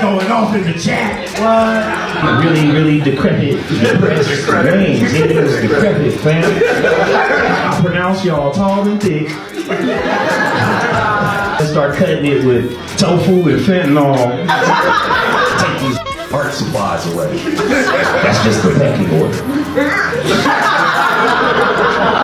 going off in the chat. What? Really, really decrepit. Depressed brains. It is decrepit, fam. I pronounce y'all tall and thick. Let's start cutting it with tofu and fentanyl. Take these art supplies away. That's just the pecking order.